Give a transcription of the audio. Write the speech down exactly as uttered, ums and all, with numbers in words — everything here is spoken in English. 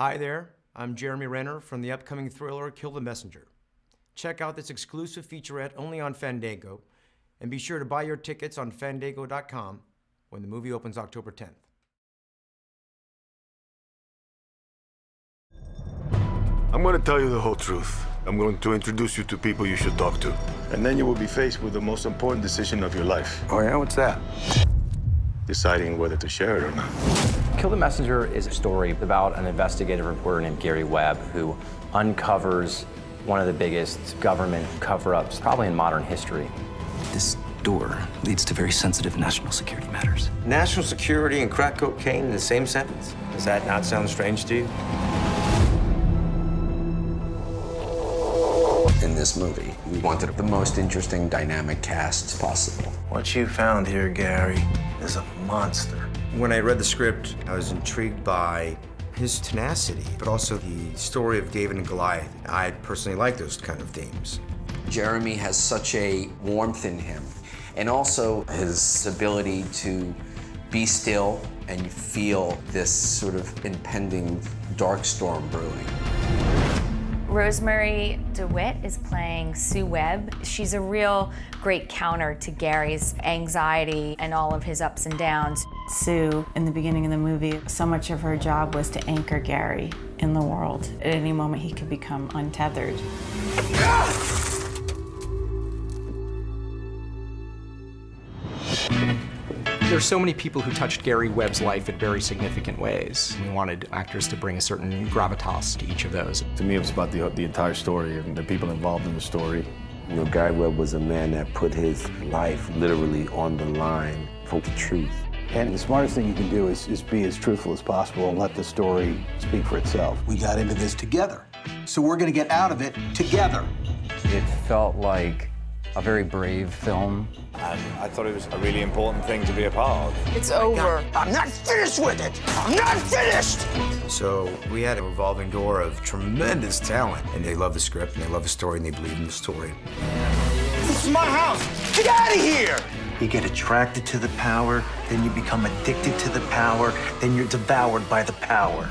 Hi there, I'm Jeremy Renner from the upcoming thriller Kill the Messenger. Check out this exclusive featurette only on Fandango, and be sure to buy your tickets on fandango dot com when the movie opens October tenth. I'm going to tell you the whole truth. I'm going to introduce you to people you should talk to. And then you will be faced with the most important decision of your life. Oh yeah, what's that? Deciding whether to share it or not. Kill the Messenger is a story about an investigative reporter named Gary Webb who uncovers one of the biggest government cover-ups probably in modern history. This door leads to very sensitive national security matters. National security and crack cocaine in the same sentence? Does that not sound strange to you? In this movie, we wanted the most interesting dynamic cast possible. What you found here, Gary, is a monster. When I read the script, I was intrigued by his tenacity, but also the story of David and Goliath. I personally like those kind of themes. Jeremy has such a warmth in him, and also his ability to be still and feel this sort of impending dark storm brewing. Rosemarie DeWitt is playing Sue Webb. She's a real great counter to Gary's anxiety and all of his ups and downs. Sue, in the beginning of the movie, so much of her job was to anchor Gary in the world. At any moment, he could become untethered. There's so many people who touched Gary Webb's life in very significant ways. We wanted actors to bring a certain gravitas to each of those. To me, it was about the, the entire story and the people involved in the story. You know, Gary Webb was a man that put his life literally on the line for the truth. And the smartest thing you can do is, is be as truthful as possible and let the story speak for itself. We got into this together, so we're going to get out of it together. It felt like a very brave film. And I thought it was a really important thing to be a part of. It's over. I'm not finished with it! I'm not finished! So we had a revolving door of tremendous talent, and they love the script, and they love the story, and they believe in the story. This is my house! Get out of here! You get attracted to the power, then you become addicted to the power, then you're devoured by the power.